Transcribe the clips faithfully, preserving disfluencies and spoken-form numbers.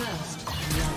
First, love.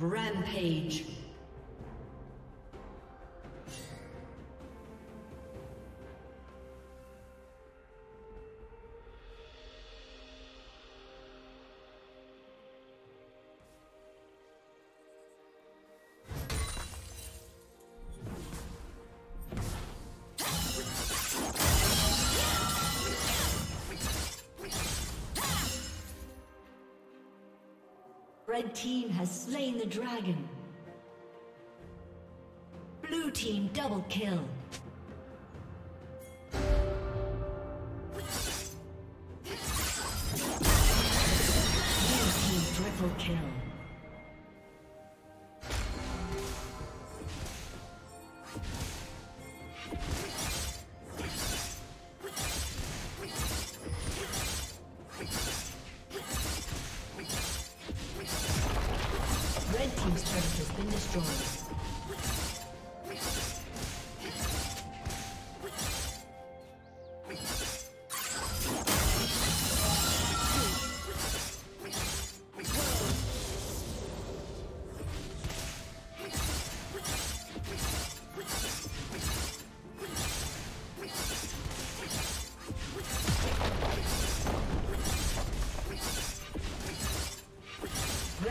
Rampage. Red team has slain the dragon. Blue team double kill. Blue team triple kill.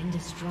been destroyed.